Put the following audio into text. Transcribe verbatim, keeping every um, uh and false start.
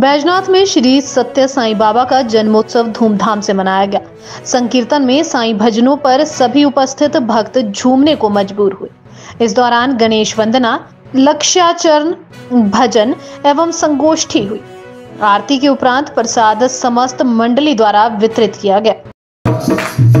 बैजनाथ में श्री सत्य साई बाबा का जन्मोत्सव धूमधाम से मनाया गया। संकीर्तन में साई भजनों पर सभी उपस्थित भक्त झूमने को मजबूर हुए। इस दौरान गणेश वंदना, लक्ष्याचरण भजन एवं संगोष्ठी हुई। आरती के उपरांत प्रसाद समस्त मंडली द्वारा वितरित किया गया।